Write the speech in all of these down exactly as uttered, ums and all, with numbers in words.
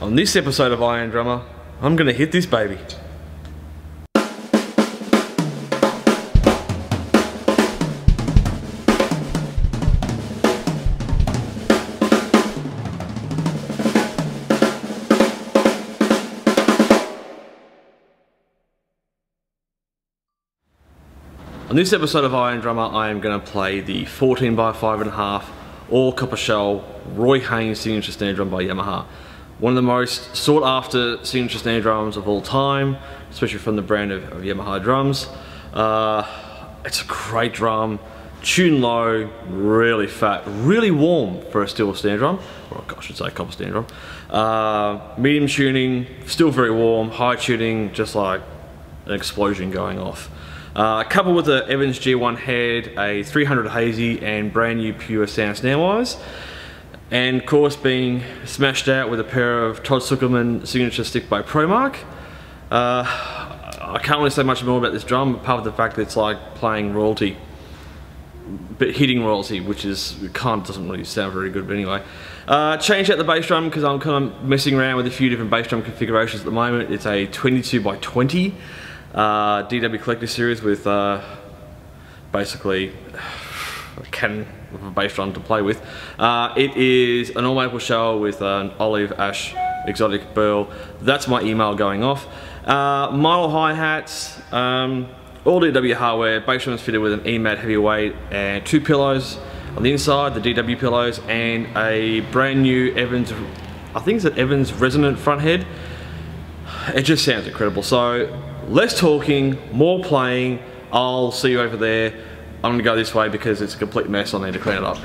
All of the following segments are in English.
On this episode of I A M Drummer, I'm gonna hit this baby. On this episode of I A M Drummer, I am gonna play the fourteen by five and a half all copper shell Roy Haynes signature snare drum by Yamaha. One of the most sought after signature snare drums of all time, especially from the brand of, of Yamaha drums. Uh, it's a great drum, tuned low, really fat, really warm for a steel snare drum, or I should say copper snare drum. Uh, medium tuning, still very warm, high tuning, just like an explosion going off. Uh, coupled with the Evans G one head, a three hundred Hazy and brand new Puresound snare wires. And of course being smashed out with a pair of Todd Suckerman signature stick by ProMark. Uh, I can't really say much more about this drum apart from the fact that it's like playing royalty, but hitting royalty, which is kind of doesn't really sound very good, but anyway. Uh, changed out the bass drum because I'm kind of messing around with a few different bass drum configurations at the moment. It's a twenty-two by twenty uh, D W Collector Series with uh, basically a can with a bass drum to play with. Uh, it is an all maple shell with an olive, ash, exotic burl. That's my email going off. Uh, Meinl hi-hats, um, all D W hardware. Bass drum is fitted with an E M A D heavyweight and two pillows on the inside, the D W pillows, and a brand new Evans, I think it's an Evans resonant front head. It just sounds incredible. So less talking, more playing. I'll see you over there. I'm gonna go this way because it's a complete mess, I need to clean it up.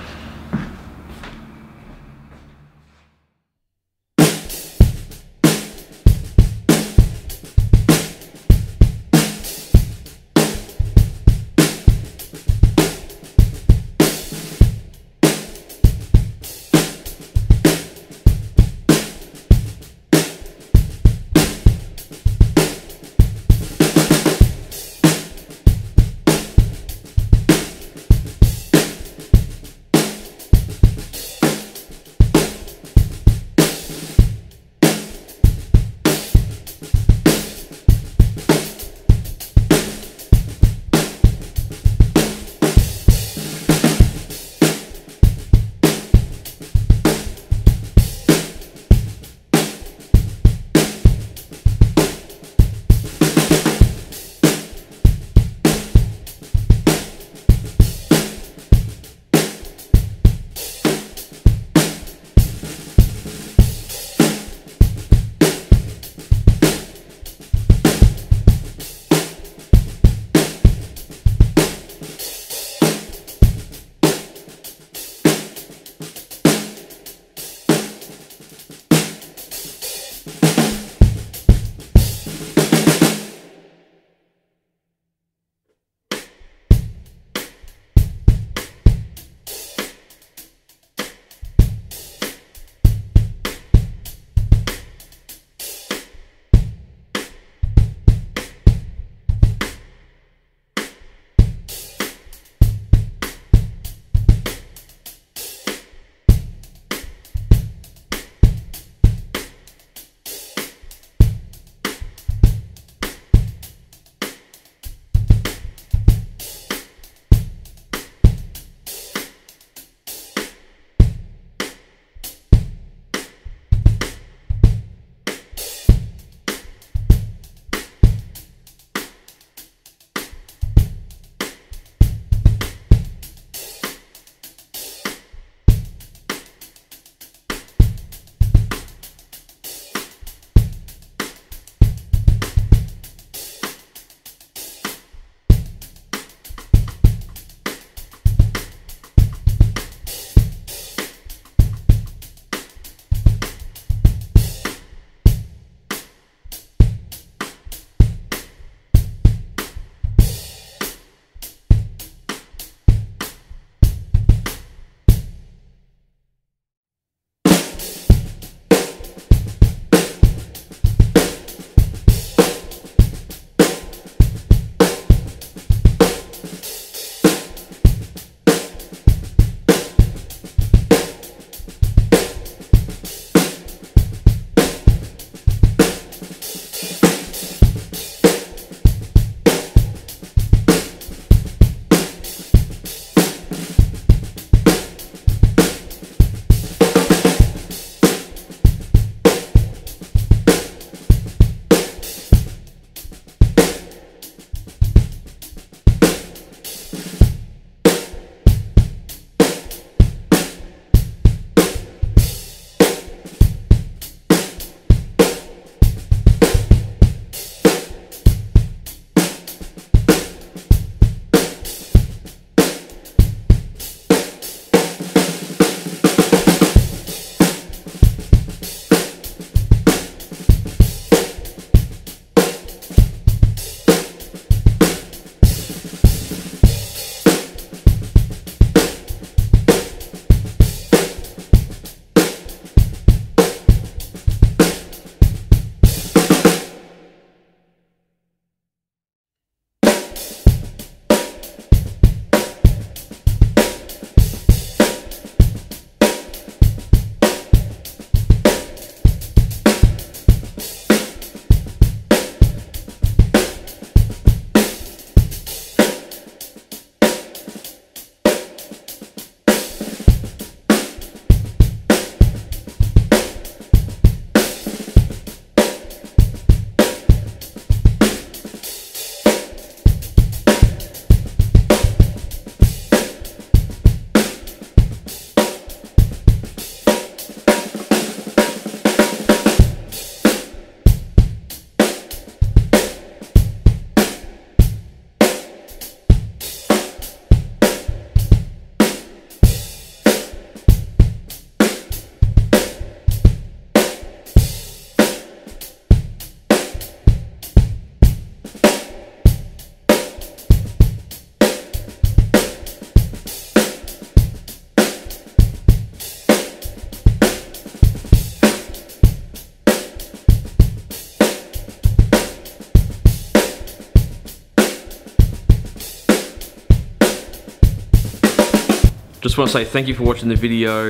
Just want to say thank you for watching the video,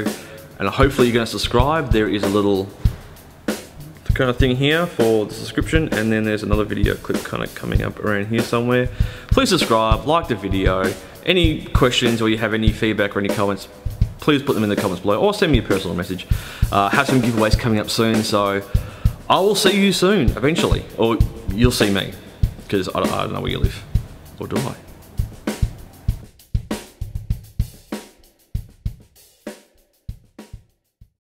and hopefully you're going to subscribe. There is a little kind of thing here for the subscription, and then there's another video clip kind of coming up around here somewhere. Please subscribe, like the video. Any questions or you have any feedback or any comments, please put them in the comments below or send me a personal message. Uh, have some giveaways coming up soon, so I will see you soon, eventually. Or you'll see me, because I, I don't know where you live. Or do I?